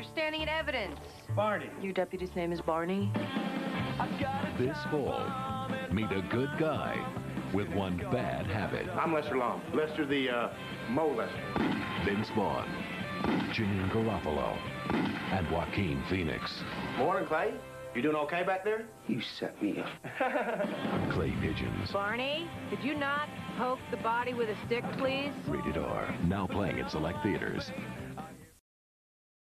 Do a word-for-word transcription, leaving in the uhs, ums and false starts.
You're standing in evidence. Barney. Your deputy's name is Barney? This fall, meet a good guy with one bad habit. I'm Lester Long. Lester the, uh, Mo Lester. Vince Vaughn, Janeane Garofalo, and Joaquin Phoenix. Morning, Clay. You doing okay back there? You set me up. Clay Pigeons. Barney, could you not poke the body with a stick, please? Rated R. Now playing at select theaters.